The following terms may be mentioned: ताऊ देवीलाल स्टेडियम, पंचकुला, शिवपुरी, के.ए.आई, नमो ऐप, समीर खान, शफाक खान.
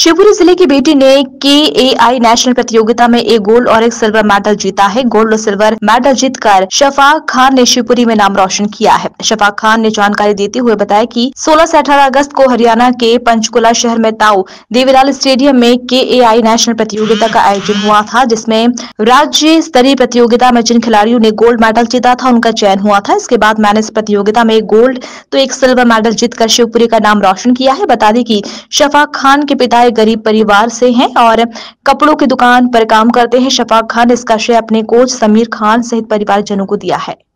शिवपुरी जिले के बेटी ने के.ए.आई नेशनल प्रतियोगिता में एक गोल्ड और एक सिल्वर मेडल जीता है। गोल्ड और सिल्वर मेडल जीतकर शफाक खान ने शिवपुरी में नाम रोशन किया है। शफाक खान ने जानकारी देते हुए बताया कि 16 से 18 अगस्त को हरियाणा के पंचकुला शहर में ताऊ देवीलाल स्टेडियम में के.ए.आई नेशनल प्रतियोगिता का आयोजन हुआ था, जिसमे राज्य स्तरीय प्रतियोगिता में जिन खिलाड़ियों ने गोल्ड मेडल जीता था उनका चयन हुआ था। इसके बाद मैंने इस प्रतियोगिता में गोल्ड तो एक सिल्वर मेडल जीतकर शिवपुरी का नाम रोशन किया है। बता दें कि शफाक खान के पिता गरीब परिवार से हैं और कपड़ों की दुकान पर काम करते हैं। शफाक खान इसका श्रेय अपने कोच समीर खान सहित परिवारजनों को दिया है।